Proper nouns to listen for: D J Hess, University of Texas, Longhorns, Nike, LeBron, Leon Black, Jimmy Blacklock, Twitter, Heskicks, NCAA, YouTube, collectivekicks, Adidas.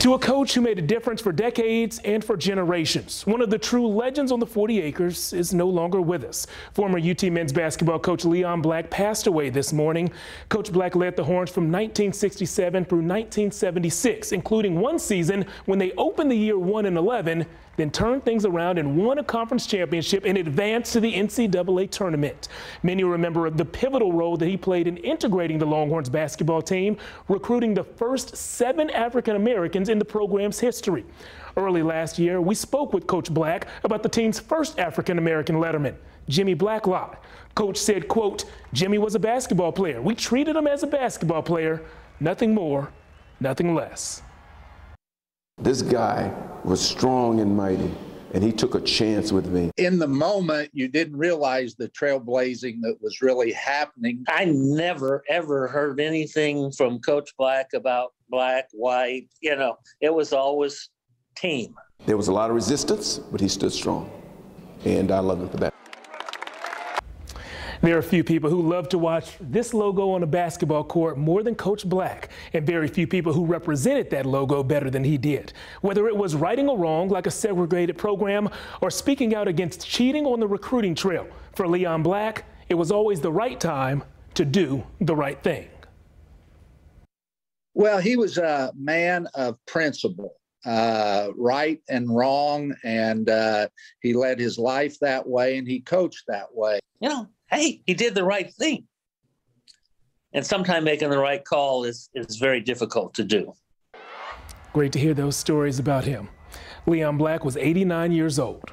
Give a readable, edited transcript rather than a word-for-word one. To a coach who made a difference for decades and for generations. One of the true legends on the 40 acres is no longer with us. Former UT men's basketball coach Leon Black passed away this morning. Coach Black led the Horns from 1967 through 1976, including one season when they opened the year 1-11, then turned things around and won a conference championship and advanced to the NCAA tournament. Many remember the pivotal role that he played in integrating the Longhorns basketball team, recruiting the first 7 African Americans in the program's history. Early last year, we spoke with Coach Black about the team's first African-American letterman, Jimmy Blacklock. Coach said, quote, "Jimmy was a basketball player. We treated him as a basketball player. Nothing more, nothing less." This guy was strong and mighty, and he took a chance with me. In the moment, you didn't realize the trailblazing that was really happening. I never, ever heard anything from Coach Black about black, white, you know, it was always team. There was a lot of resistance, but he stood strong, and I love him for that. There are few people who love to watch this logo on a basketball court more than Coach Black, and very few people who represented that logo better than he did. Whether it was righting a wrong, like a segregated program, or speaking out against cheating on the recruiting trail, for Leon Black, it was always the right time to do the right thing. Well, he was a man of principle, right and wrong, and he led his life that way, and he coached that way. You know, hey, he did the right thing. And sometimes making the right call is very difficult to do. Great to hear those stories about him. Leon Black was 89 years old.